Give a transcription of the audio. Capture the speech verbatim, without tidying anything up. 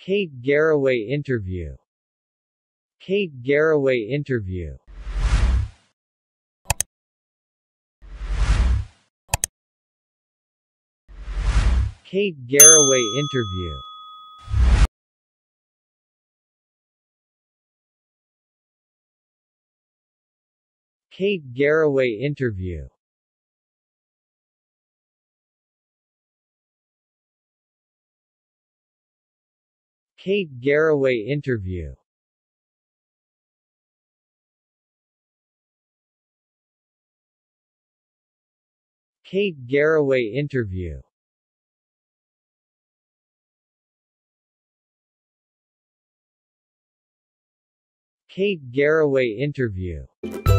Kate Garraway interview. Kate Garraway interview. Kate Garraway interview. Kate Garraway interview. Kate Garraway interview. Kate Garraway interview. Kate Garraway interview.